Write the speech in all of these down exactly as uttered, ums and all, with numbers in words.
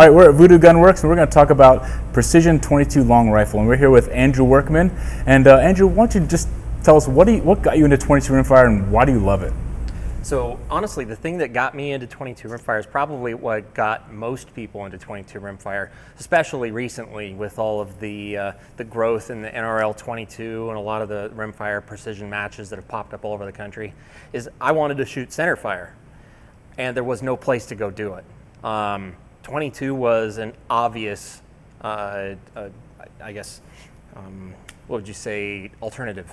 All right, we're at Vudoo Gun Works, and we're going to talk about precision twenty-two long rifle. And we're here with Andrew Workman. And uh, Andrew, why don't you just tell us what do you, what got you into twenty-two rimfire, and why do you love it? So honestly, the thing that got me into twenty-two rimfire is probably what got most people into twenty-two rimfire, especially recently with all of the uh, the growth in the N R L twenty-two and a lot of the rimfire precision matches that have popped up all over the country. Is I wanted to shoot center fire, and there was no place to go do it. Um, twenty-two was an obvious, uh, uh, I guess, um, what would you say, alternative.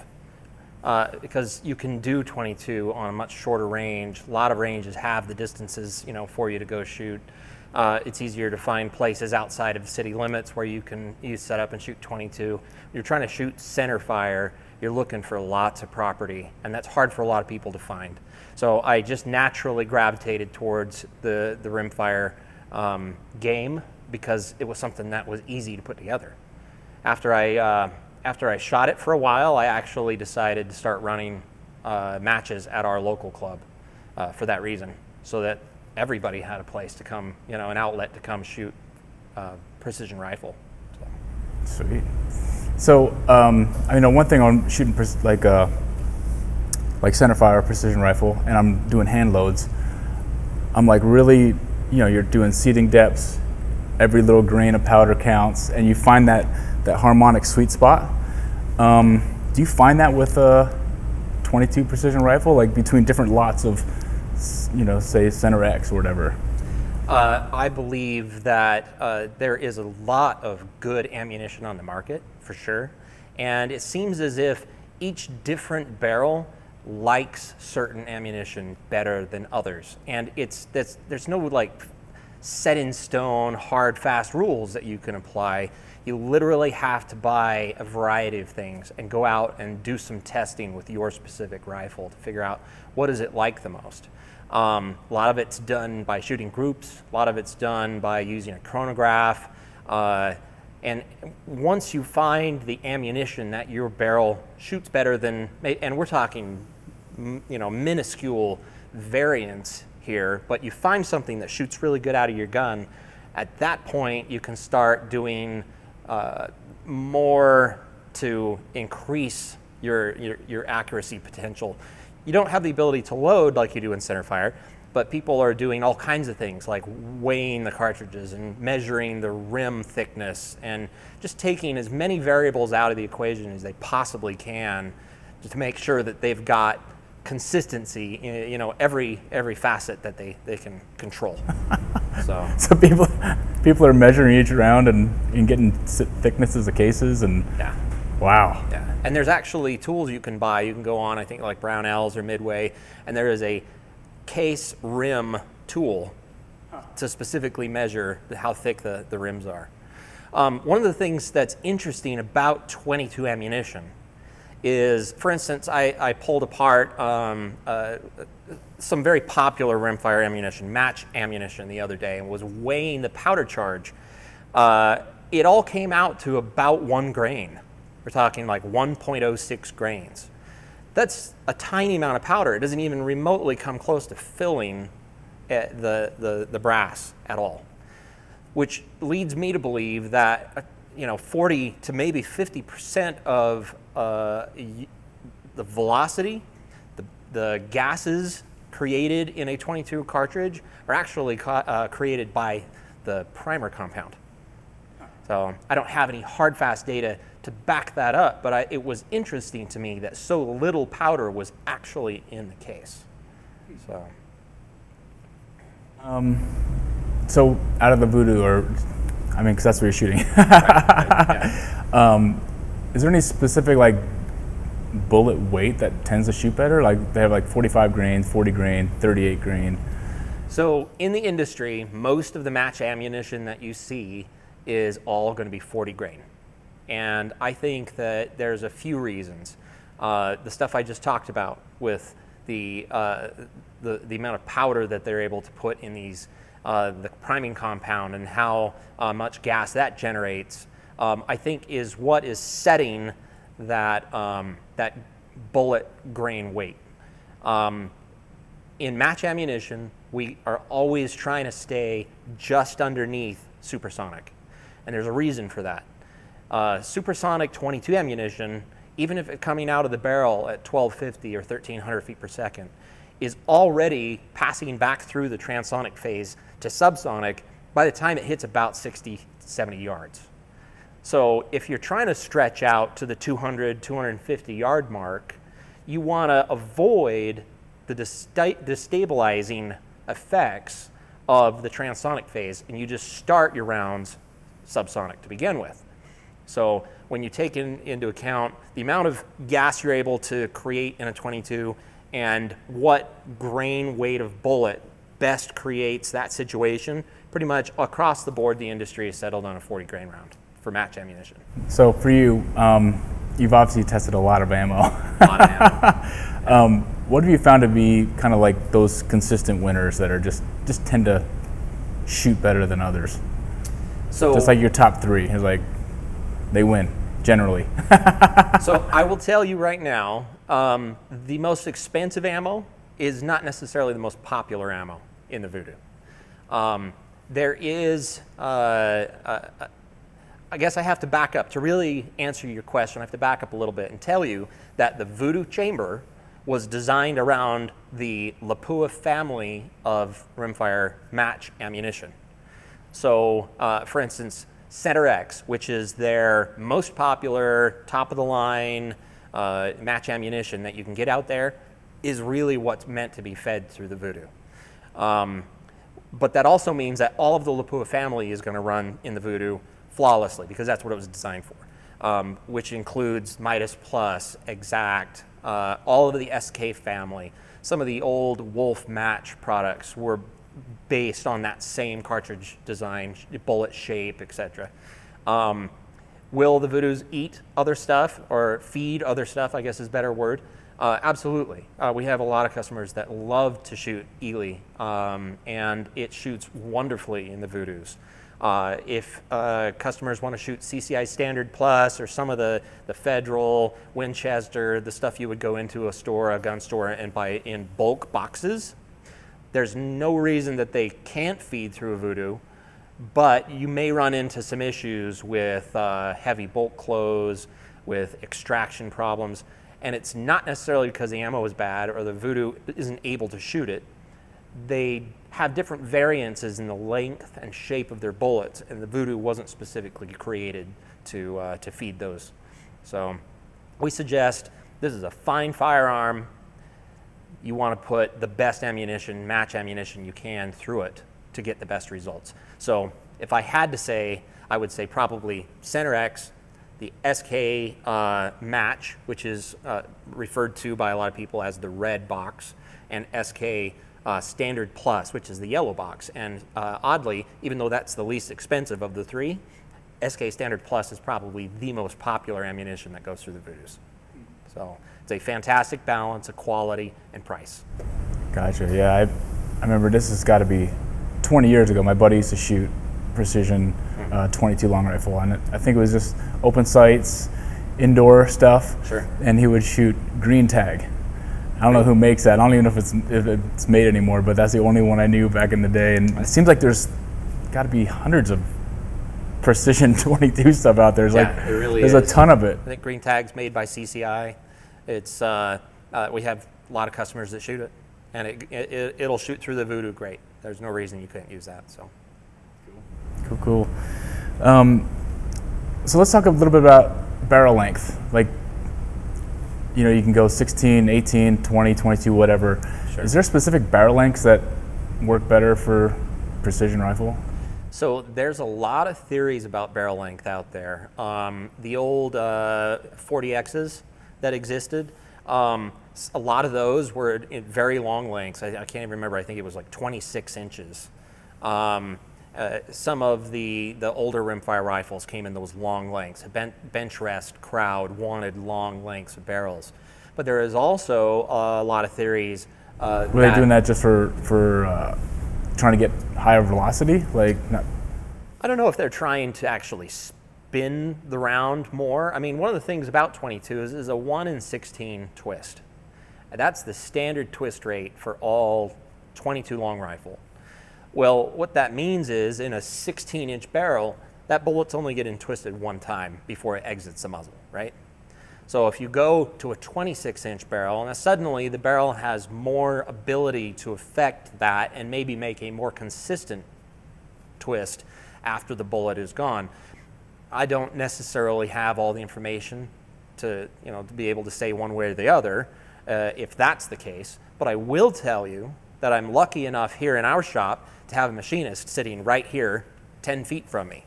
Uh, because you can do twenty-two on a much shorter range. A lot of ranges have the distances, you know, for you to go shoot. Uh, it's easier to find places outside of city limits where you can you set up and shoot twenty-two. You're trying to shoot center fire, you're looking for lots of property, and that's hard for a lot of people to find. So I just naturally gravitated towards the, the rimfire Um, game because it was something that was easy to put together. After I uh, after I shot it for a while, I actually decided to start running uh, matches at our local club uh, for that reason, so that everybody had a place to come, you know, an outlet to come shoot uh, precision rifle. So. Sweet. So um, I know one thing on shooting like uh, like centerfire precision rifle, and I'm doing hand loads. I'm like really. You know, you're doing seating depths, every little grain of powder counts, and you find that, that harmonic sweet spot. Um, do you find that with a twenty-two precision rifle, like between different lots of, you know, say Center X or whatever? Uh, I believe that uh, there is a lot of good ammunition on the market, for sure. And it seems as if each different barrel likes certain ammunition better than others, and it's that's there's no like set in stone hard fast rules that you can apply. You literally have to buy a variety of things and go out and do some testing with your specific rifle to figure out what is it like the most. Um, a lot of it's done by shooting groups, a lot of it's done by using a chronograph, uh, and once you find the ammunition that your barrel shoots better than, and we're talking you know, minuscule variance here, but you find something that shoots really good out of your gun, at that point you can start doing uh, more to increase your, your, your accuracy potential. You don't have the ability to load like you do in center fire, but people are doing all kinds of things like weighing the cartridges and measuring the rim thickness and just taking as many variables out of the equation as they possibly can to make sure that they've got consistency in, you know, every every facet that they, they can control. So so people people are measuring each round and, and getting thicknesses of cases and yeah. Wow. Yeah. And there's actually tools you can buy. You can go on, I think, like Brownells or Midway, and there is a case rim tool to specifically measure how thick the, the rims are. Um, one of the things that's interesting about twenty-two ammunition is, for instance, I, I pulled apart um, uh, some very popular rimfire ammunition, match ammunition, the other day, and was weighing the powder charge. Uh, it all came out to about one grain. We're talking like one point oh six grains. That's a tiny amount of powder. It doesn't even remotely come close to filling the, the, the brass at all, which leads me to believe that, you know, forty to maybe fifty percent of uh, the velocity, the, the gases created in a twenty-two cartridge are actually uh, created by the primer compound. So I don't have any hard, fast data to back that up, but I, it was interesting to me that so little powder was actually in the case. So, um, so out of the Vudoo, or I mean, because that's where you're shooting. Right, right, yeah. um, is there any specific like bullet weight that tends to shoot better? Like they have like forty-five grain, forty grain, thirty-eight grain. So in the industry, most of the match ammunition that you see is all going to be forty grain. And I think that there's a few reasons. Uh, the stuff I just talked about with the, uh, the, the amount of powder that they're able to put in these, uh, the priming compound and how uh, much gas that generates, um, I think is what is setting that, um, that bullet grain weight. Um, in match ammunition, we are always trying to stay just underneath supersonic. And there's a reason for that. Uh, supersonic twenty-two ammunition, even if it's coming out of the barrel at twelve fifty or thirteen hundred feet per second, is already passing back through the transonic phase to subsonic by the time it hits about sixty, seventy yards. So if you're trying to stretch out to the two hundred, two fifty yard mark, you want to avoid the destabilizing effects of the transonic phase, and you just start your rounds subsonic to begin with. So when you take in, into account the amount of gas you're able to create in a twenty-two and what grain weight of bullet best creates that situation, pretty much across the board the industry is settled on a forty grain round for match ammunition. So for you, um, you've obviously tested a lot of ammo. A lot of ammo. um, what have you found to be kind of like those consistent winners that are just, just tend to shoot better than others? So just like your top three, it's like they win generally. So I will tell you right now, um, the most expensive ammo is not necessarily the most popular ammo in the Vudoo. Um, there is, uh, uh, I guess I have to back up to really answer your question. I have to back up a little bit and tell you that the Vudoo chamber was designed around the Lapua family of rimfire match ammunition. So, uh, for instance, Center X, which is their most popular, top-of-the-line uh, match ammunition that you can get out there, is really what's meant to be fed through the Vudoo. Um, but that also means that all of the Lapua family is going to run in the Vudoo flawlessly, because that's what it was designed for, um, which includes Midas Plus, Exact, uh, all of the S K family. Some of the old Wolf Match products were based on that same cartridge design, bullet shape, et cetera. Um, will the Vudoos eat other stuff, or feed other stuff, I guess is a better word? Uh, absolutely. Uh, we have a lot of customers that love to shoot Eley, um, and it shoots wonderfully in the Vudoos. Uh, if uh, customers want to shoot C C I Standard Plus or some of the, the Federal, Winchester, the stuff you would go into a store, a gun store, and buy in bulk boxes, there's no reason that they can't feed through a Vudoo, but you may run into some issues with uh, heavy bolt close, with extraction problems, and it's not necessarily because the ammo is bad or the Vudoo isn't able to shoot it. They have different variances in the length and shape of their bullets, and the Vudoo wasn't specifically created to, uh, to feed those. So we suggest this is a fine firearm. You want to put the best ammunition, match ammunition you can through it to get the best results. So if I had to say, I would say probably Center X, the S K uh, match, which is uh, referred to by a lot of people as the red box, and S K uh, Standard Plus, which is the yellow box. And uh, oddly, even though that's the least expensive of the three, S K Standard Plus is probably the most popular ammunition that goes through the Voodoos. So it's a fantastic balance of quality and price. Gotcha, yeah. I, I remember this has got to be twenty years ago. My buddy used to shoot precision uh, twenty-two long rifle, and it, I think it was just open sights, indoor stuff, sure. And he would shoot Green Tag. I don't know who makes that. I don't even know if it's, if it's made anymore, but that's the only one I knew back in the day. And it seems like there's got to be hundreds of precision twenty-two stuff out there. There's yeah, like, it really there's is. a ton of it. I think Green Tag's made by C C I. It's uh, uh, we have a lot of customers that shoot it, and it, it it'll shoot through the Vudoo great. There's no reason you couldn't use that. So cool, cool, cool. Um, so let's talk a little bit about barrel length. Like, you know, you can go sixteen, eighteen, twenty, twenty-two, whatever. Sure. Is there specific barrel lengths that work better for precision rifle? So there's a lot of theories about barrel length out there. Um, the old uh, forty X's that existed, um, a lot of those were in very long lengths. I, I can't even remember. I think it was like twenty-six inches. Um, uh, some of the, the older rimfire rifles came in those long lengths. A ben bench rest crowd wanted long lengths of barrels. But there is also a lot of theories. Uh, were they doing that just for, for uh, trying to get higher velocity? Like, not I don't know if they're trying to actually spin the round more. I mean, one of the things about twenty-two is, is a one in sixteen twist. That's the standard twist rate for all twenty-two long rifle. Well, what that means is in a sixteen inch barrel, that bullet's only getting twisted one time before it exits the muzzle, right? So if you go to a twenty-six inch barrel, now suddenly the barrel has more ability to affect that and maybe make a more consistent twist after the bullet is gone. I don't necessarily have all the information to, you know, to be able to say one way or the other uh, if that's the case, but I will tell you that I'm lucky enough here in our shop to have a machinist sitting right here ten feet from me.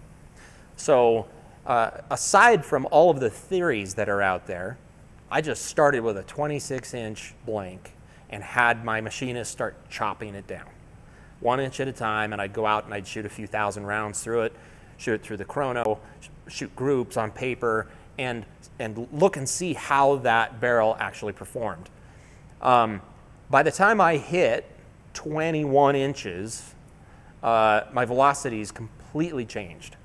So uh, aside from all of the theories that are out there, I just started with a twenty-six inch blank and had my machinist start chopping it down one inch at a time, and I'd go out and I'd shoot a few thousand rounds through it, shoot it through the chrono, shoot groups on paper, and, and look and see how that barrel actually performed. Um, by the time I hit twenty-one inches, uh, my velocities completely changed.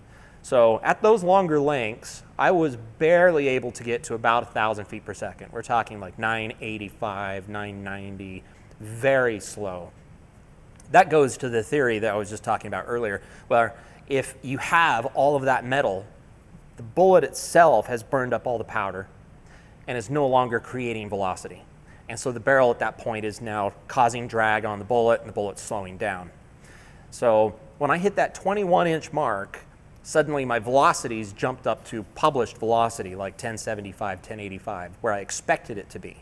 So at those longer lengths, I was barely able to get to about one thousand feet per second. We're talking like nine eighty-five, nine ninety, very slow. That goes to the theory that I was just talking about earlier, where if you have all of that metal, the bullet itself has burned up all the powder and is no longer creating velocity. And so the barrel at that point is now causing drag on the bullet and the bullet's slowing down. So when I hit that twenty-one inch mark, suddenly my velocities jumped up to published velocity, like ten seventy-five, ten eighty-five, where I expected it to be.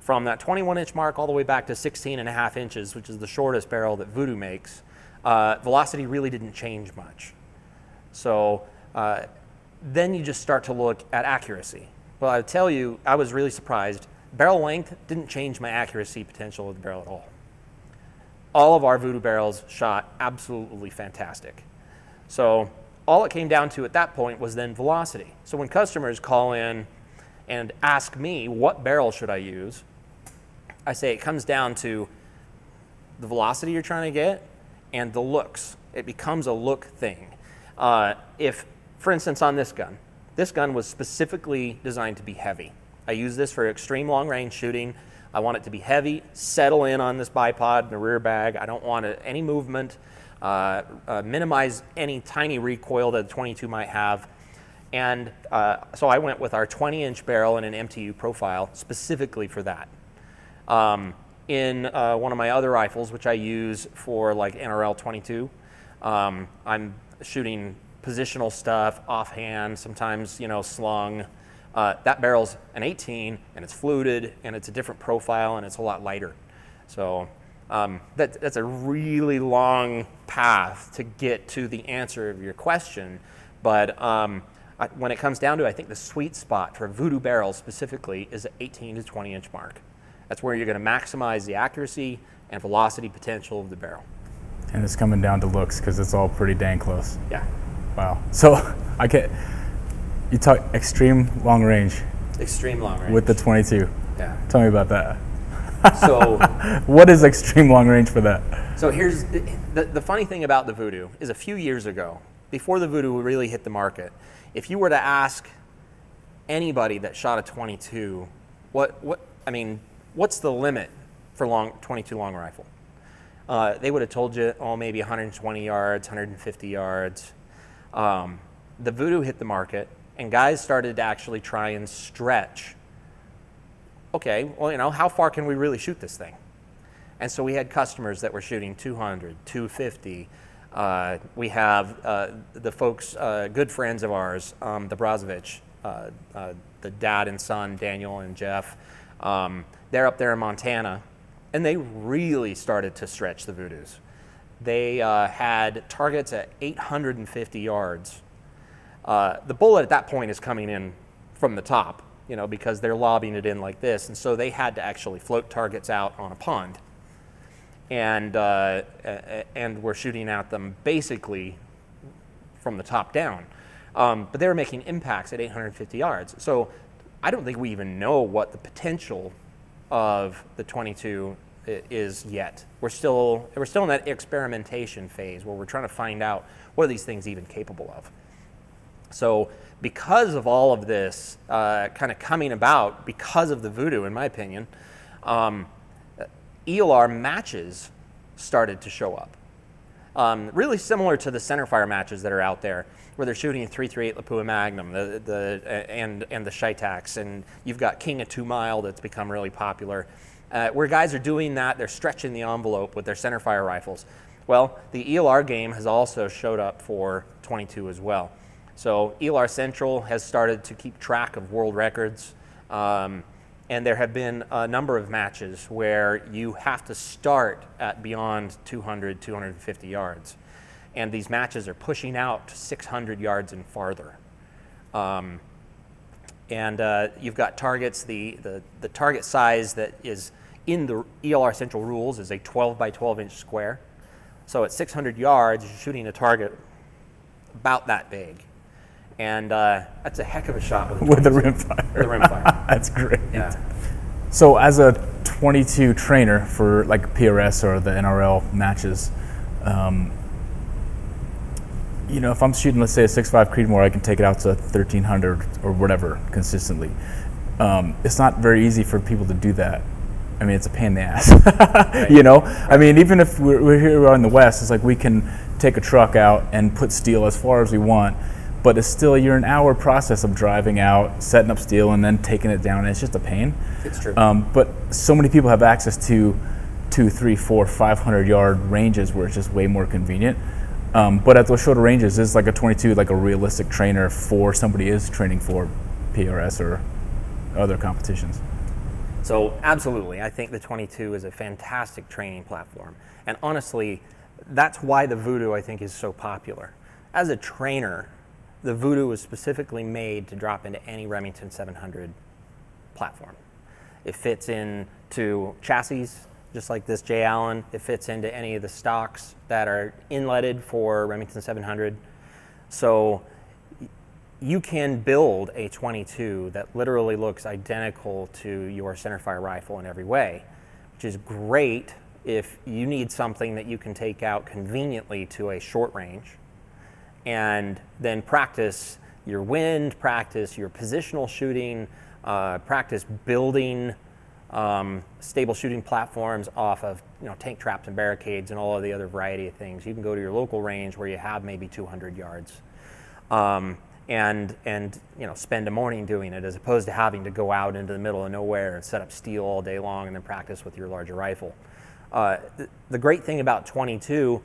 From that twenty-one inch mark all the way back to sixteen and a half inches, which is the shortest barrel that Vudoo makes, uh, velocity really didn't change much. So uh, then you just start to look at accuracy. Well, I tell you, I was really surprised. Barrel length didn't change my accuracy potential of the barrel at all. All of our Vudoo barrels shot absolutely fantastic. So all it came down to at that point was then velocity. So when customers call in and ask me what barrel should I use, I say it comes down to the velocity you're trying to get and the looks. It becomes a look thing. Uh, if, for instance, on this gun, this gun was specifically designed to be heavy. I use this for extreme long range shooting. I want it to be heavy, settle in on this bipod in the rear bag. I don't want it, any movement, uh, uh, minimize any tiny recoil that the twenty-two might have. And uh, so I went with our twenty inch barrel and an M T U profile specifically for that. Um, in uh, one of my other rifles, which I use for like N R L twenty-two, um, I'm shooting positional stuff, offhand, sometimes, you know, slung. Uh, that barrel's an eighteen and it's fluted and it's a different profile and it's a lot lighter. So um, that, that's a really long path to get to the answer of your question. But um, I, when it comes down to it, I think the sweet spot for Vudoo barrels specifically is the eighteen to twenty inch mark. That's where you're going to maximize the accuracy and velocity potential of the barrel. And it's coming down to looks because it's all pretty dang close. Yeah. Wow. So I get, you talk extreme long range. Extreme long range. With the twenty-two. Yeah. Tell me about that. So what is extreme long range for that? So here's the, the funny thing about the Vudoo is a few years ago, before the Vudoo really hit the market, if you were to ask anybody that shot a twenty-two, what, what I mean, what's the limit for long twenty-two long rifle? Uh, they would have told you, oh, maybe one hundred twenty yards, one hundred fifty yards. Um, the Vudoo hit the market, and guys started to actually try and stretch. Okay, well, you know, how far can we really shoot this thing? And so we had customers that were shooting two hundred, two fifty. Uh, we have uh, the folks, uh, good friends of ours, um, the Brezovec, uh, uh, the dad and son, Daniel and Jeff. Um, they're up there in Montana, and they really started to stretch the Vudoos. They uh, had targets at eight hundred fifty yards. Uh, the bullet at that point is coming in from the top, you know, because they're lobbing it in like this, and so they had to actually float targets out on a pond. And, uh, and we're shooting at them basically from the top down. Um, but they were making impacts at eight hundred fifty yards. So I don't think we even know what the potential of the twenty-two is yet. We're still, we're still in that experimentation phase where we're trying to find out what are these things even capable of. So because of all of this uh, kind of coming about, because of the Vudoo, in my opinion, um, E L R matches started to show up. Um, really similar to the centerfire matches that are out there, where they're shooting a three thirty-eight Lapua Magnum, the, the, and, and the Shitax, and you've got King of Two Mile that's become really popular, uh, where guys are doing that, they're stretching the envelope with their centerfire rifles. Well, the E L R game has also showed up for twenty-two as well. So E L R Central has started to keep track of world records, um, and there have been a number of matches where you have to start at beyond two hundred, two fifty yards. And these matches are pushing out six hundred yards and farther. Um, and uh, you've got targets, the, the, the target size that is in the E L R Central rules is a twelve by twelve inch square. So at six hundred yards, you're shooting a target about that big. And uh, that's a heck of a shot with, with the rimfire. The rimfire. That's great. Yeah. So as a twenty-two trainer for like P R S or the N R L matches, um, you know, if I'm shooting, let's say, a six point five Creedmoor, I can take it out to thirteen hundred or whatever consistently. Um, it's not very easy for people to do that. I mean, it's a pain in the ass. Right. You know, I mean, even if we're, we're here we're in the West, it's like we can take a truck out and put steel as far as we want. But it's still, you're an hour process of driving out, setting up steel, and then taking it down. And it's just a pain. It's true. Um, but so many people have access to two, three, four, five hundred yard ranges where it's just way more convenient. Um, but at those shorter ranges, is like a twenty-two, like a realistic trainer for somebody is training for P R S or other competitions. So absolutely, I think the twenty-two is a fantastic training platform. And honestly, that's why the Vudoo, I think, is so popular. As a trainer, the Vudoo was specifically made to drop into any Remington seven hundred platform. It fits into chassis, just like this J. Allen. It fits into any of the stocks that are inletted for Remington seven hundred. So you can build a twenty-two that literally looks identical to your centerfire rifle in every way, which is great if you need something that you can take out conveniently to a short range. And then practice your wind, practice your positional shooting, uh, practice building um, stable shooting platforms off of, you know, tank traps and barricades and all of the other variety of things. You can go to your local range where you have maybe two hundred yards, um, and and you know, spend a morning doing it, as opposed to having to go out into the middle of nowhere and set up steel all day long and then practice with your larger rifle. Uh, th the great thing about twenty-two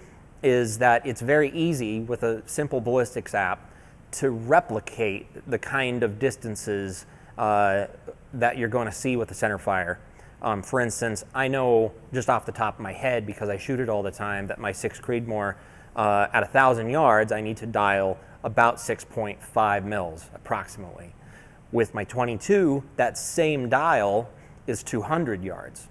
is that it's very easy with a simple ballistics app to replicate the kind of distances uh, that you're going to see with the centerfire. Um, for instance, I know just off the top of my head, because I shoot it all the time, that my six Creedmoor uh, at one thousand yards, I need to dial about six point five mils approximately. With my twenty-two, that same dial is two hundred yards.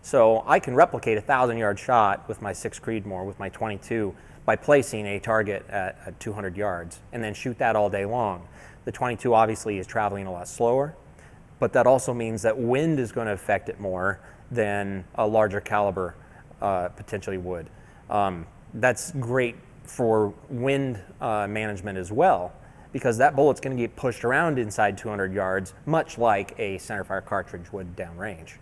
So I can replicate a thousand yard shot with my six Creedmoor, with my twenty-two, by placing a target at, at two hundred yards and then shoot that all day long. The twenty-two obviously is traveling a lot slower, but that also means that wind is going to affect it more than a larger caliber uh, potentially would. Um, that's great for wind uh, management as well, because that bullet's going to get pushed around inside two hundred yards, much like a centerfire cartridge would downrange.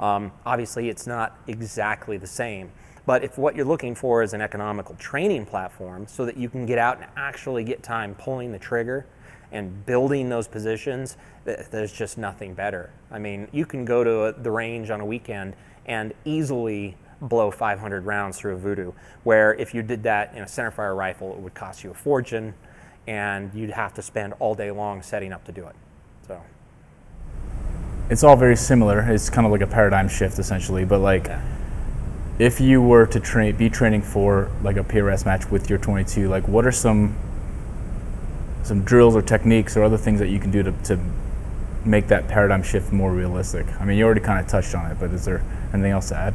Um, obviously, it's not exactly the same, but if what you're looking for is an economical training platform so that you can get out and actually get time pulling the trigger and building those positions, th there's just nothing better. I mean, you can go to a, the range on a weekend and easily blow five hundred rounds through a Vudoo, where if you did that in a centerfire rifle, it would cost you a fortune, and you'd have to spend all day long setting up to do it. So. It's all very similar. It's kind of like a paradigm shift, essentially. But like, yeah. If you were to train, be training for like a P R S match with your twenty-two, like, what are some some drills or techniques or other things that you can do to, to make that paradigm shift more realistic? I mean, you already kind of touched on it, but is there anything else to add?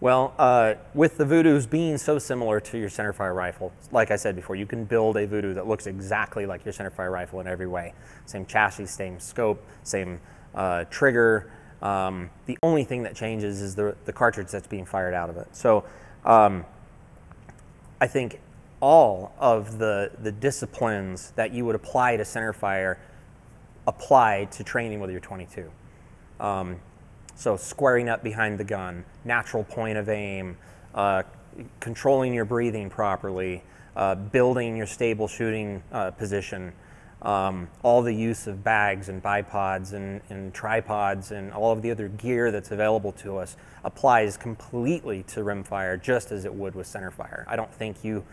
Well, uh, with the Voodoo's being so similar to your centerfire rifle, like I said before, you can build a Voodoo that looks exactly like your centerfire rifle in every way. Same chassis, same scope, same Uh, trigger. Um, the only thing that changes is the, the cartridge that's being fired out of it. So um, I think all of the, the disciplines that you would apply to centerfire apply to training with your twenty-two. Um, So squaring up behind the gun, natural point of aim, uh, controlling your breathing properly, uh, building your stable shooting uh, position, um, all the use of bags and bipods and, and tripods and all of the other gear that's available to us applies completely to rimfire just as it would with centerfire. I don't think you,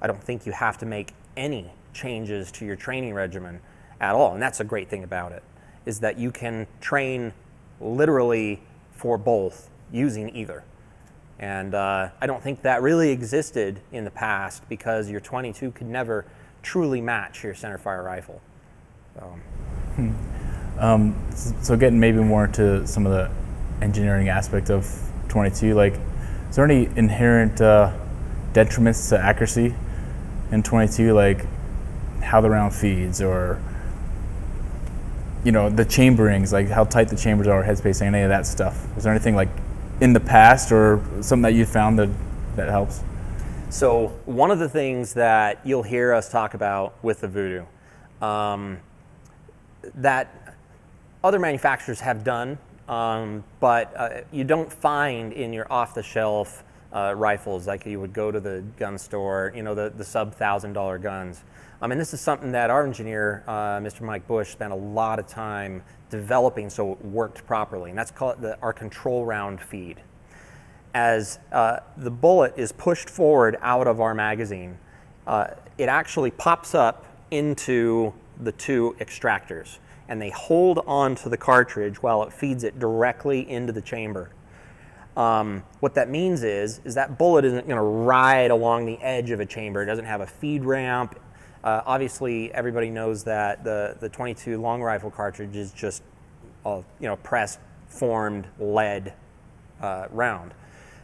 I don't think you have to make any changes to your training regimen at all, and that's a great thing about it, is that you can train literally for both using either. And uh, I don't think that really existed in the past because your twenty-two could never truly match your centerfire rifle. So. Um, so getting maybe more into some of the engineering aspect of twenty-two, like, is there any inherent uh, detriments to accuracy in twenty-two, like how the round feeds or, you know, the chamberings, like how tight the chambers are, headspacing, any of that stuff? Is there anything like in the past or something that you found that, that helps? So one of the things that you'll hear us talk about with the Vudoo, um, that other manufacturers have done, um, but uh, you don't find in your off-the-shelf uh, rifles, like you would go to the gun store, you know, the, the sub-thousand-dollar guns. I mean, this is something that our engineer, uh, Mister Mike Bush, spent a lot of time developing so it worked properly, and that's called the, our control round feed. As uh, the bullet is pushed forward out of our magazine, uh, it actually pops up into the two extractors, and they hold on to the cartridge while it feeds it directly into the chamber. Um, what that means is, is that bullet isn't gonna ride along the edge of a chamber. It doesn't have a feed ramp. Uh, obviously, everybody knows that the, the twenty-two long rifle cartridge is just all, you know, pressed, formed, lead uh, round.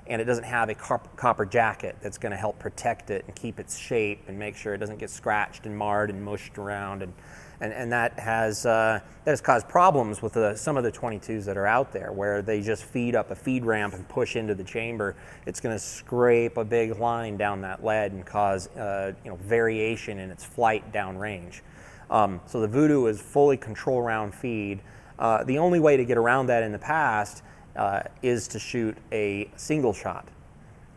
And it doesn't have a cop copper jacket that's going to help protect it and keep its shape and make sure it doesn't get scratched and marred and mushed around. And, and, and that, has, uh, that has caused problems with the, some of the twenty-twos that are out there, where they just feed up a feed ramp and push into the chamber. It's going to scrape a big line down that lead and cause uh, you know, variation in its flight downrange. Um, so the Vudoo is fully control round feed. Uh, the only way to get around that in the past Uh, is to shoot a single shot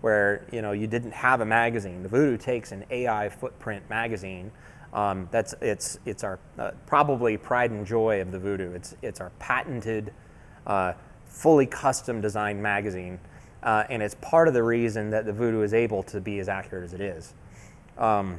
where, you know, you didn't have a magazine. The Vudoo takes an A I footprint magazine. Um, that's it's it's our uh, probably pride and joy of the Vudoo. It's it's our patented, uh, fully custom designed magazine, uh, and it's part of the reason that the Vudoo is able to be as accurate as it is. Um,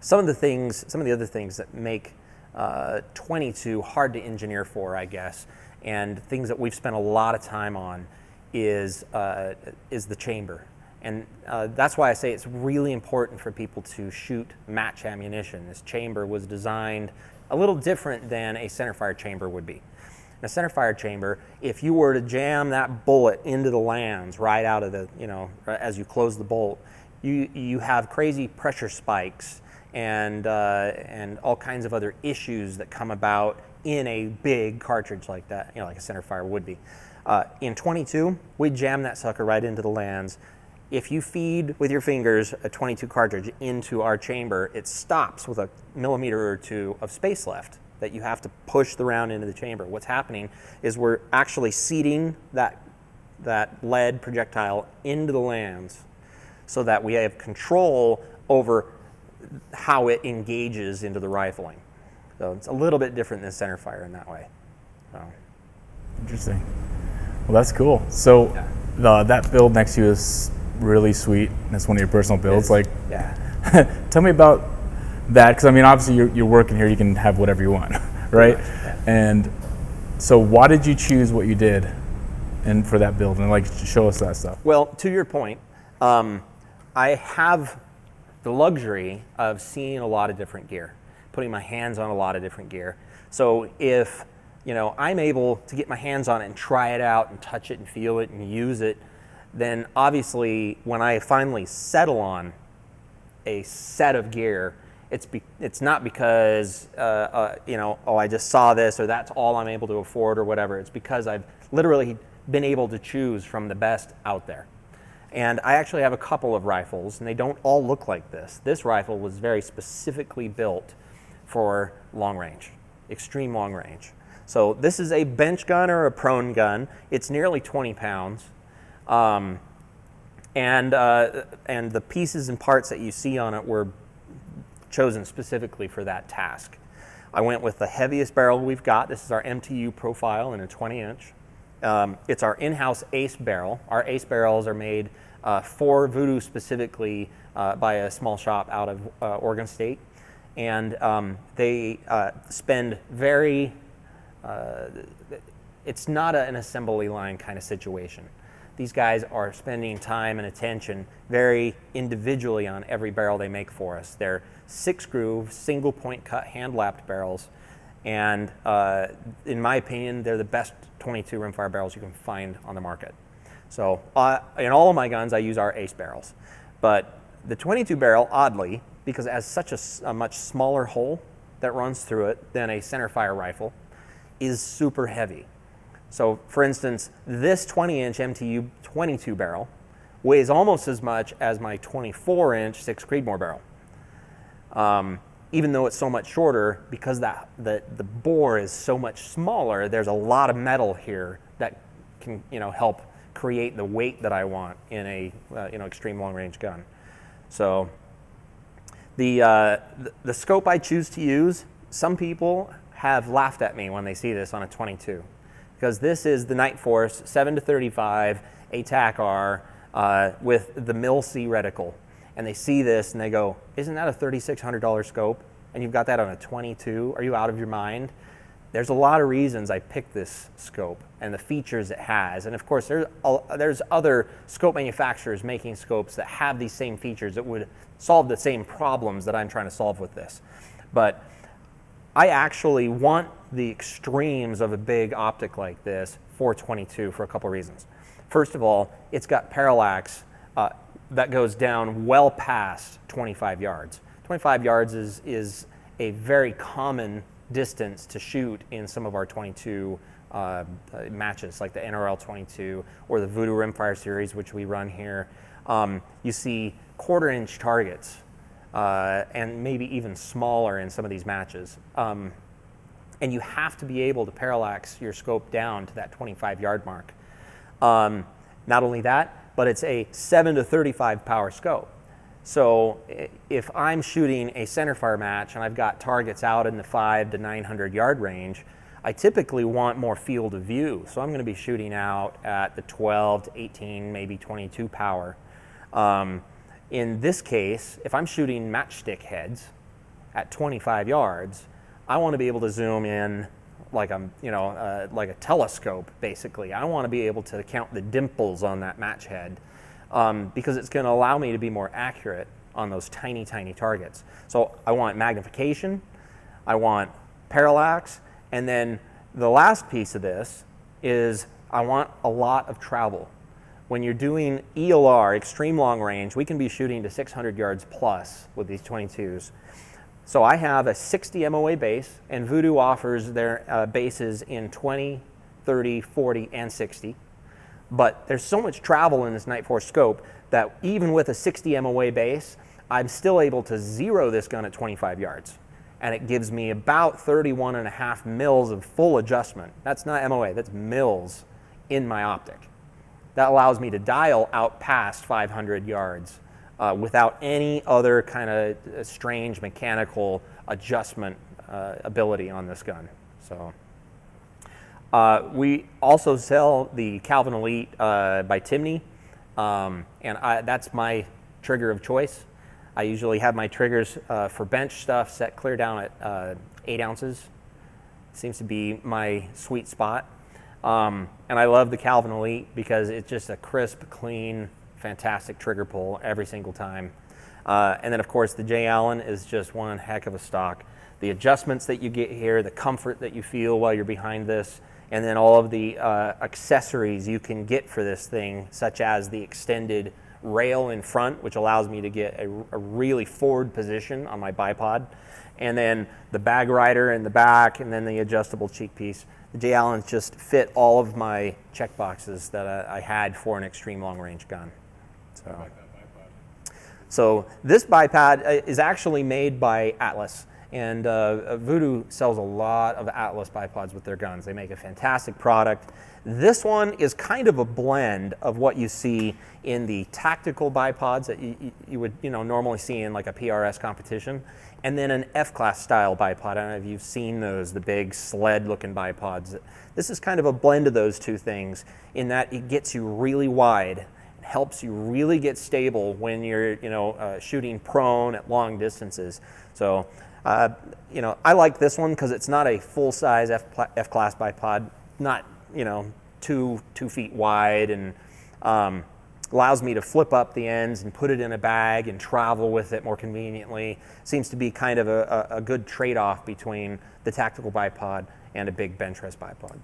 some of the things, some of the other things that make uh, twenty-two hard to engineer for, I guess, and things that we've spent a lot of time on is, uh, is the chamber. And uh, that's why I say it's really important for people to shoot match ammunition. This chamber was designed a little different than a centerfire chamber would be. In a centerfire chamber, if you were to jam that bullet into the lands right out of the, you know, as you close the bolt, you, you have crazy pressure spikes and, uh, and all kinds of other issues that come about in a big cartridge like that, you know, like a centerfire would be. Uh, in twenty-two, we jam that sucker right into the lands. If you feed with your fingers a twenty-two cartridge into our chamber, it stops with a millimeter or two of space left that you have to push the round into the chamber. What's happening is we're actually seating that, that lead projectile into the lands so that we have control over how it engages into the rifling. So it's a little bit different than centerfire in that way. So. Interesting. Well, that's cool. So yeah. the, that build next to you is really sweet. That's one of your personal builds. It's, like, yeah. Tell me about that, because I mean, obviously you're, you're working here. You can have whatever you want, right? Yeah. And so, why did you choose what you did, and for that build, and like show us that stuff? Well, to your point, um, I have the luxury of seeing a lot of different gear, putting my hands on a lot of different gear. So if, you know, I'm able to get my hands on it and try it out and touch it and feel it and use it, then obviously when I finally settle on a set of gear, it's be, it's not because uh, uh, you know, oh, I just saw this or that's all I'm able to afford or whatever. It's because I've literally been able to choose from the best out there. And I actually have a couple of rifles, and they don't all look like this. This rifle was very specifically built for long range, extreme long range. So this is a bench gun or a prone gun. It's nearly twenty pounds. Um, and, uh, and the pieces and parts that you see on it were chosen specifically for that task. I went with the heaviest barrel we've got. This is our M T U profile in a twenty inch. Um, it's our in-house Ace barrel. Our Ace barrels are made uh, for Vudoo specifically uh, by a small shop out of uh, Oregon State. And um, they uh, spend very, uh, it's not a, an assembly line kind of situation. These guys are spending time and attention very individually on every barrel they make for us. They're six groove, single point cut, hand lapped barrels. And uh, in my opinion, they're the best twenty-two rimfire barrels you can find on the market. So uh, in all of my guns, I use our Ace barrels. But the twenty-two barrel, oddly, because it has such a, a much smaller hole that runs through it than a centerfire rifle, is super heavy. So for instance, this twenty inch M T U twenty-two barrel weighs almost as much as my twenty-four inch six Creedmoor barrel. Um, even though it's so much shorter, because that, the, the bore is so much smaller, there's a lot of metal here that can, you know, help create the weight that I want in a, uh, you know, extreme long range gun. So the, uh, the, the scope I choose to use, some people have laughed at me when they see this on a twenty-two, because this is the Nightforce seven to thirty-five A TAC-R uh, with the mil C reticle. And they see this and they go, isn't that a thirty-six hundred dollar scope? And you've got that on a twenty-two, are you out of your mind? There's a lot of reasons I picked this scope and the features it has. And of course, there's, there's other scope manufacturers making scopes that have these same features that would solve the same problems that I'm trying to solve with this. But I actually want the extremes of a big optic like this for twenty-two for a couple reasons. First of all, it's got parallax uh, that goes down well past twenty-five yards. twenty-five yards is, is a very common distance to shoot in some of our twenty-two uh, matches, like the N R L twenty-two or the Vudoo Rimfire series, which we run here. Um, you see quarter inch targets uh, and maybe even smaller in some of these matches. Um, and you have to be able to parallax your scope down to that twenty-five yard mark. Um, not only that, but it's a seven to thirty-five power scope. So if I'm shooting a centerfire match and I've got targets out in the five to nine hundred yard range, I typically want more field of view. So I'm gonna be shooting out at the twelve to eighteen, maybe twenty-two power. Um, in this case, if I'm shooting matchstick heads at twenty-five yards, I wanna be able to zoom in like a, you know, uh, like a telescope, basically. I want to be able to count the dimples on that match head um, because it's going to allow me to be more accurate on those tiny, tiny targets. So I want magnification, I want parallax, and then the last piece of this is I want a lot of travel. When you're doing E L R, extreme long range, we can be shooting to six hundred yards plus with these twenty-twos. So I have a sixty M O A base, and Vudoo offers their uh, bases in twenty, thirty, forty, and sixty. But there's so much travel in this Nightforce scope that even with a sixty M O A base, I'm still able to zero this gun at twenty-five yards. And it gives me about thirty-one and a half mils of full adjustment. That's not M O A, that's mils in my optic. That allows me to dial out past five hundred yards. Uh, without any other kind of strange mechanical adjustment uh, ability on this gun. So uh, we also sell the Calvin Elite uh, by Timney, um, and I, that's my trigger of choice. I usually have my triggers uh, for bench stuff set clear down at uh, eight ounces. Seems to be my sweet spot. Um, and I love the Calvin Elite because it's just a crisp, clean, fantastic trigger pull every single time. Uh, and then of course the J. Allen is just one heck of a stock. The adjustments that you get here, the comfort that you feel while you're behind this, and then all of the uh, accessories you can get for this thing, such as the extended rail in front, which allows me to get a, a really forward position on my bipod, and then the bag rider in the back, and then the adjustable cheek piece. The J. Allen's just fit all of my check boxes that I, I had for an extreme long range gun. So, so this bipod is actually made by Atlas, And uh, Vudoo sells a lot of Atlas bipods with their guns. They make a fantastic product. This one is kind of a blend of what you see in the tactical bipods that you, you would you know, normally see in like a P R S competition, and then an F-Class style bipod. I don't know if you've seen those, the big sled-looking bipods. This is kind of a blend of those two things in that it gets you really wide, helps you really get stable when you're you know, uh, shooting prone at long distances. So. Uh, you know, I like this one because it's not a full-size F-Class bipod, not, you know, two, two feet wide, and um, allows me to flip up the ends and put it in a bag and travel with it more conveniently. Seems to be kind of a, a good trade-off between the tactical bipod and a big bench rest bipod.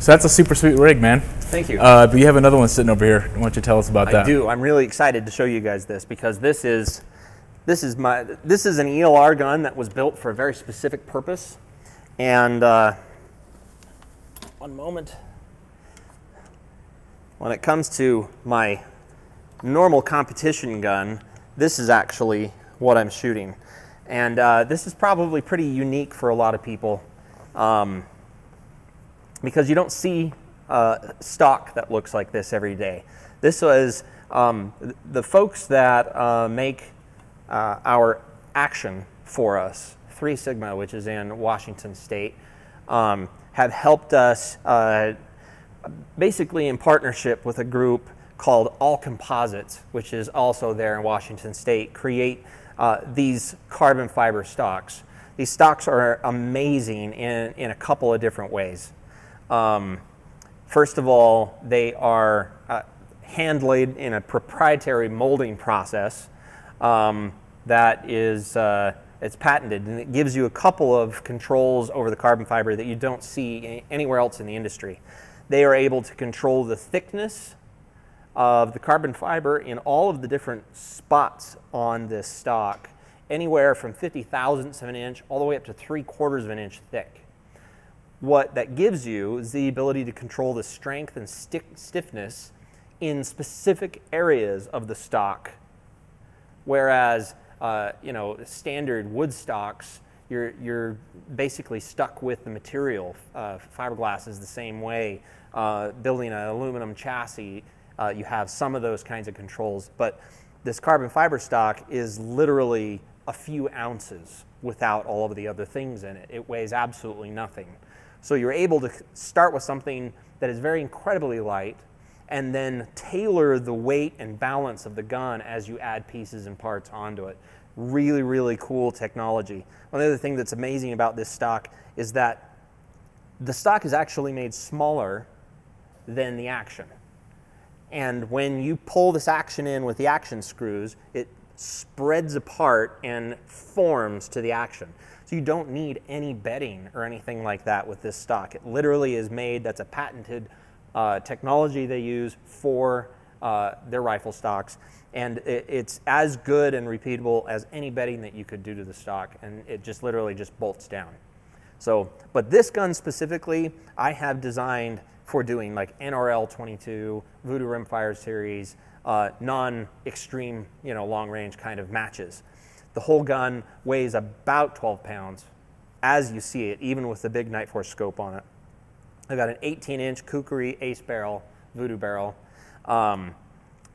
So that's a super sweet rig, man. Thank you. Uh, but you have another one sitting over here. Why don't you tell us about that? I do. I'm really excited to show you guys this because this is... This is, my, this is an E L R gun that was built for a very specific purpose. And uh, one moment. When it comes to my normal competition gun, this is actually what I'm shooting. And uh, this is probably pretty unique for a lot of people um, because you don't see uh, stock that looks like this every day. This was um, the folks that uh, make Uh, our action for us, Three Sigma, which is in Washington State, um, have helped us uh, basically in partnership with a group called All Composites, which is also there in Washington State, create uh, these carbon fiber stocks. These stocks are amazing in, in a couple of different ways. Um, first of all, they are uh, hand laid in a proprietary molding process. Um, that is, uh, it's patented, and it gives you a couple of controls over the carbon fiber that you don't see anywhere else in the industry. They are able to control the thickness of the carbon fiber in all of the different spots on this stock, anywhere from fifty thousandths of an inch all the way up to three quarters of an inch thick. What that gives you is the ability to control the strength and stick stiffness in specific areas of the stock. Whereas, uh, you know, standard wood stocks, you're, you're basically stuck with the material. Uh, fiberglass is the same way. Uh, building an aluminum chassis, uh, you have some of those kinds of controls. But this carbon fiber stock is literally a few ounces without all of the other things in it. It weighs absolutely nothing. So you're able to start with something that is very incredibly light, and then tailor the weight and balance of the gun as you add pieces and parts onto it. Really, really cool technology. One other thing that's amazing about this stock is that the stock is actually made smaller than the action. And when you pull this action in with the action screws, it spreads apart and forms to the action. So you don't need any bedding or anything like that with this stock. It literally is made, that's a patented Uh, technology they use for uh, their rifle stocks, and it, it's as good and repeatable as any bedding that you could do to the stock, and it just literally just bolts down. So, but this gun specifically, I have designed for doing like N R L twenty-two, Vudoo Rimfire series, uh, non-extreme, you know, long-range kind of matches. The whole gun weighs about twelve pounds, as you see it, even with the big Nightforce scope on it. I've got an eighteen inch Kukri Ace barrel, Vudoo barrel, um,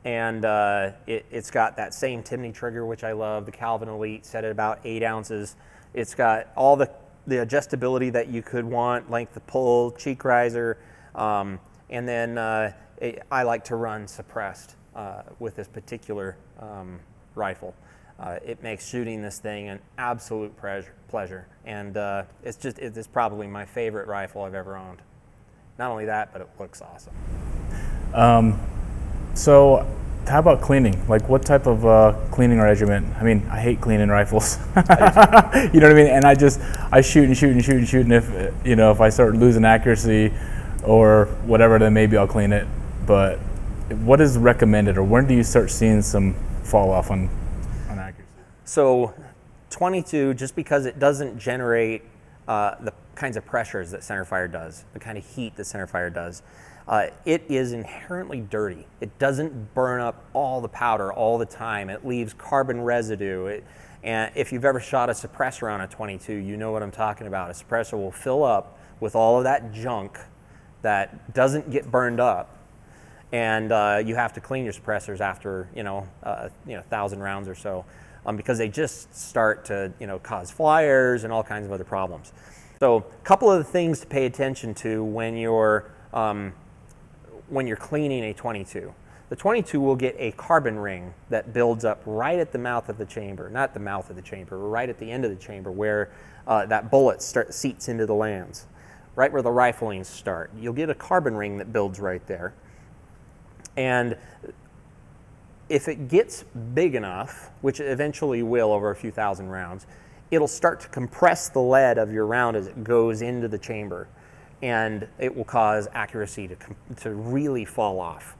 and uh, it, it's got that same Timney trigger, which I love, the Calvin Elite, set at about eight ounces. It's got all the, the adjustability that you could want, length of pull, cheek riser, um, and then uh, it, I like to run suppressed uh, with this particular um, rifle. Uh, it makes shooting this thing an absolute pleasure, and uh, it's just, it's probably my favorite rifle I've ever owned. Not only that, but it looks awesome. Um, so how about cleaning? Like, what type of uh, cleaning regimen? I mean, I hate cleaning rifles. You know what I mean? And I just, I shoot and shoot and shoot and shoot, and if, you know, if I start losing accuracy or whatever, then maybe I'll clean it. But what is recommended, or when do you start seeing some fall off on, on accuracy? So twenty-two, just because it doesn't generate uh, the kinds of pressures that centerfire does, the kind of heat that centerfire does. Uh, it is inherently dirty. It doesn't burn up all the powder all the time. It leaves carbon residue. It, and if you've ever shot a suppressor on a twenty-two, you know what I'm talking about. A suppressor will fill up with all of that junk that doesn't get burned up, and uh, you have to clean your suppressors after you know uh, you know a thousand rounds or so, um, because they just start to you know cause flyers and all kinds of other problems. So, a couple of the things to pay attention to when you're um, when you're cleaning a twenty-two. The twenty-two will get a carbon ring that builds up right at the mouth of the chamber, not the mouth of the chamber, right at the end of the chamber where uh, that bullet start, seats into the lands, right where the riflings start. You'll get a carbon ring that builds right there. And if it gets big enough, which it eventually will over a few thousand rounds, it'll start to compress the lead of your round as it goes into the chamber, and it will cause accuracy to, to really fall off.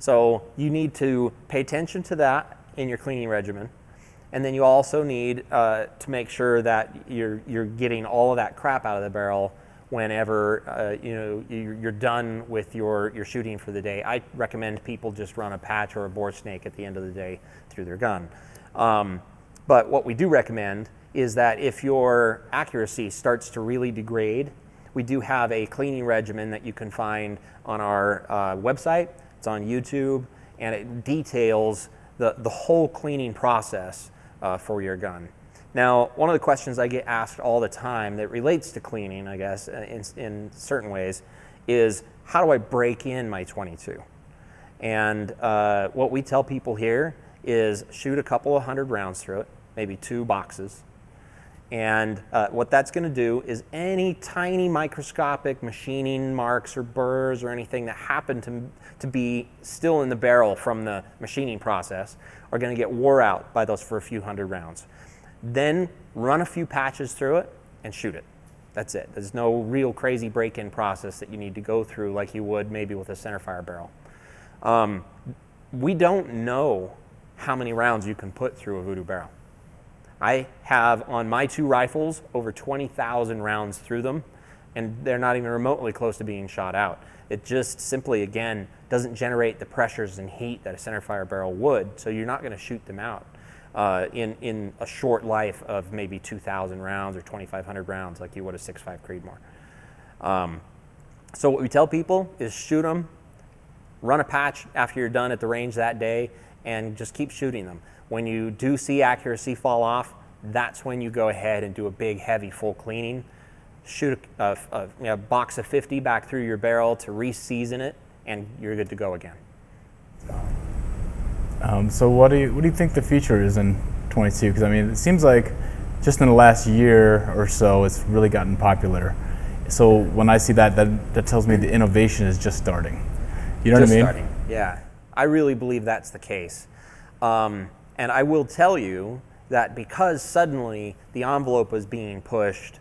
So you need to pay attention to that in your cleaning regimen. And then you also need uh, to make sure that you're, you're getting all of that crap out of the barrel whenever uh, you know, you're done with your, your shooting for the day. I recommend people just run a patch or a bore snake at the end of the day through their gun. Um, but what we do recommend is that if your accuracy starts to really degrade, we do have a cleaning regimen that you can find on our uh, website. It's on YouTube, and it details the, the whole cleaning process uh, for your gun. Now, one of the questions I get asked all the time that relates to cleaning, I guess, in, in certain ways, is how do I break in my twenty-two? And uh, what we tell people here is shoot a couple of hundred rounds through it, maybe two boxes. And uh, what that's going to do is any tiny microscopic machining marks or burrs or anything that happen to, to be still in the barrel from the machining process are going to get wore out by those for a few hundred rounds. Then run a few patches through it and shoot it. That's it. There's no real crazy break-in process that you need to go through like you would maybe with a centerfire barrel. Um, we don't know how many rounds you can put through a Vudoo barrel. I have on my two rifles over twenty thousand rounds through them, and they're not even remotely close to being shot out. It just simply, again, doesn't generate the pressures and heat that a centerfire barrel would, so you're not going to shoot them out uh, in, in a short life of maybe two thousand rounds or twenty-five hundred rounds like you would a six point five Creedmoor. Um, so what we tell people is shoot them, run a patch after you're done at the range that day, and just keep shooting them. When you do see accuracy fall off, that's when you go ahead and do a big, heavy, full cleaning. Shoot a, a, a you know, box of fifty back through your barrel to re-season it, and you're good to go again. Um, so what do you what do you think the future is in twenty-two? Because I mean, it seems like just in the last year or so, it's really gotten popular. So when I see that, that, that tells me the innovation is just starting. You know just what I mean? Starting. Yeah, I really believe that's the case. Um, And I will tell you that because suddenly the envelope was being pushed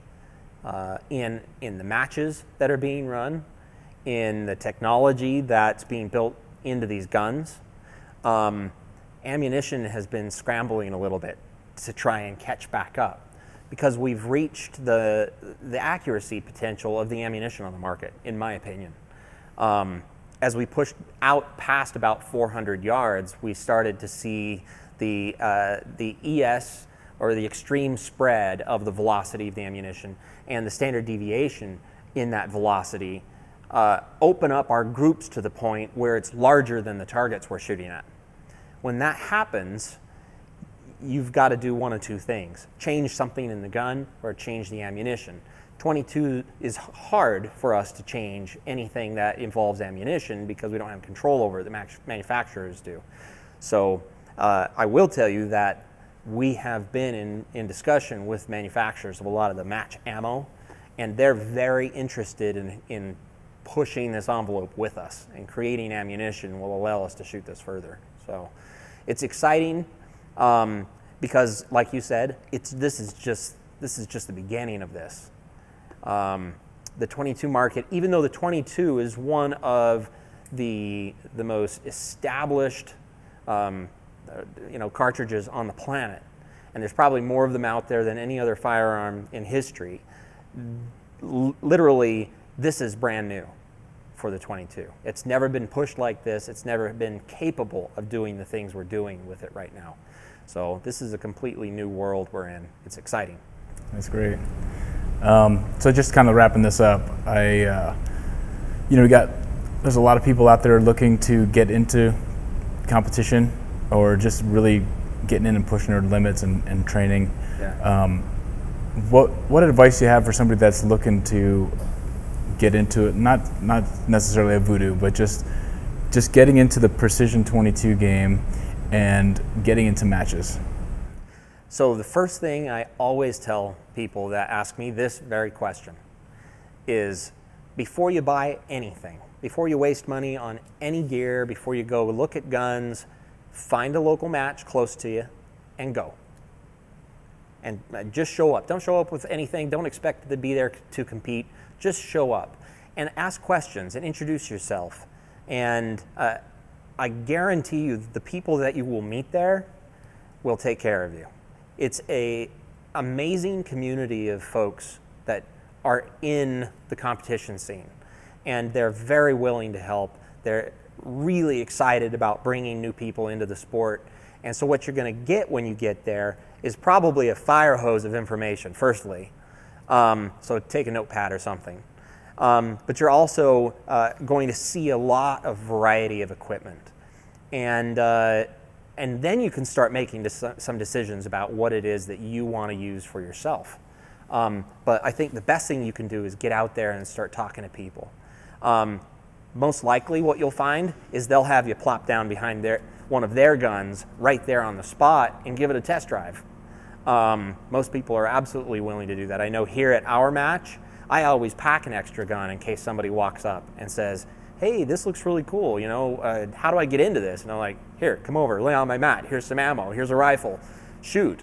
uh, in, in the matches that are being run, in the technology that's being built into these guns, um, ammunition has been scrambling a little bit to try and catch back up because we've reached the, the accuracy potential of the ammunition on the market, in my opinion. Um, as we pushed out past about four hundred yards, we started to see the, uh, the E S, or the extreme spread of the velocity of the ammunition and the standard deviation in that velocity uh, open up our groups to the point where it's larger than the targets we're shooting at. When that happens, you've got to do one of two things. Change something in the gun or change the ammunition. twenty-two is hard for us to change anything that involves ammunition because we don't have control over it. The manufacturers do. So Uh, I will tell you that we have been in, in discussion with manufacturers of a lot of the match ammo, and they're very interested in, in pushing this envelope with us, and creating ammunition will allow us to shoot this further. So it's exciting um, because, like you said, it's, this, is just, this is just the beginning of this. Um, the twenty-two market, even though the twenty-two is one of the, the most established um, you know, cartridges on the planet, and there's probably more of them out there than any other firearm in history. L- literally, this is brand new. for the twenty-two. It's never been pushed like this. It's never been capable of doing the things we're doing with it right now. So this is a completely new world we're in. It's exciting. That's great. Um, so just kind of wrapping this up, I, uh, you know, we got, there's a lot of people out there looking to get into competition or just really getting in and pushing their limits and, and training. Yeah. Um, what, what advice do you have for somebody that's looking to get into it? Not, not necessarily a Vudoo, but just, just getting into the precision twenty-two game and getting into matches. So the first thing I always tell people that ask me this very question is, before you buy anything, before you waste money on any gear, before you go look at guns, find a local match close to you and go. And just show up. Don't show up with anything. Don't expect to be there to compete. Just show up and ask questions and introduce yourself. And uh, I guarantee you the people that you will meet there will take care of you. It's an amazing community of folks that are in the competition scene, and they're very willing to help. They're really excited about bringing new people into the sport. And so what you're going to get when you get there is probably a fire hose of information, firstly. Um, so take a notepad or something. Um, but you're also uh, going to see a lot of variety of equipment. And, uh, and then you can start making some decisions about what it is that you want to use for yourself. Um, but I think the best thing you can do is get out there and start talking to people. Um, most likely what you'll find is they'll have you plop down behind their, one of their guns right there on the spot and give it a test drive. Um, most people are absolutely willing to do that. I know here at our match, I always pack an extra gun in case somebody walks up and says, hey, this looks really cool, you know, uh, how do I get into this? And I'm like, here, come over, lay on my mat, here's some ammo, here's a rifle, shoot.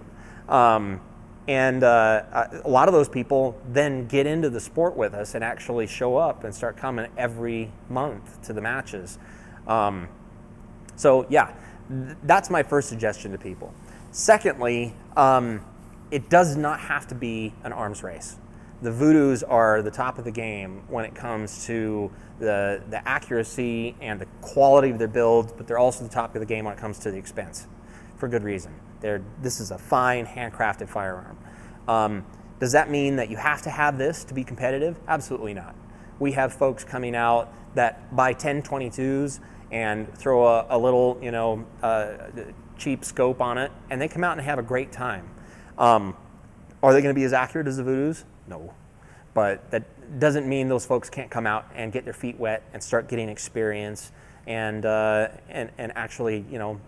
Um, and uh, a lot of those people then get into the sport with us and actually show up and start coming every month to the matches. Um, so yeah, th that's my first suggestion to people. Secondly, um, it does not have to be an arms race. The Voodoo's are the top of the game when it comes to the, the accuracy and the quality of their builds, but they're also the top of the game when it comes to the expense, for good reason. They're, this is a fine, handcrafted firearm. Um, does that mean that you have to have this to be competitive? Absolutely not. We have folks coming out that buy ten twenty-twos and throw a, a little, you know, uh, cheap scope on it, and they come out and have a great time. Um, are they going to be as accurate as the Voodoos? No. But that doesn't mean those folks can't come out and get their feet wet and start getting experience and, uh, and, and actually, you know,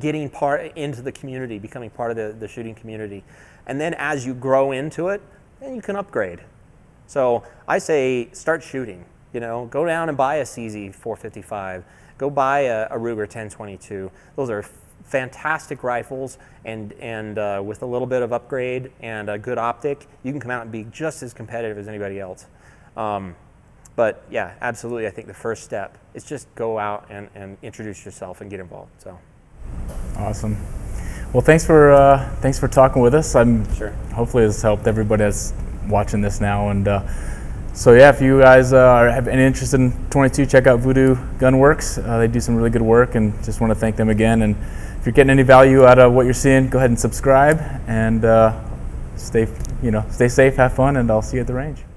getting part into the community, becoming part of the, the shooting community. And then as you grow into it, then you can upgrade. So I say start shooting, you know, go down and buy a C Z four fifty-five, go buy a, a Ruger ten twenty-two. Those are fantastic rifles, and and uh, with a little bit of upgrade and a good optic, you can come out and be just as competitive as anybody else. Um, but yeah, absolutely. I think the first step is just go out and, and introduce yourself and get involved. So awesome. Well, thanks for uh, thanks for talking with us. I'm sure. Hopefully, this helped everybody that's watching this now. And uh, so yeah, if you guys uh, are have any interest in twenty-two, check out Vudoo Gun Works. Uh, they do some really good work, and just want to thank them again. And if you're getting any value out of what you're seeing, go ahead and subscribe and uh, stay, you know, stay safe, have fun, and I'll see you at the range.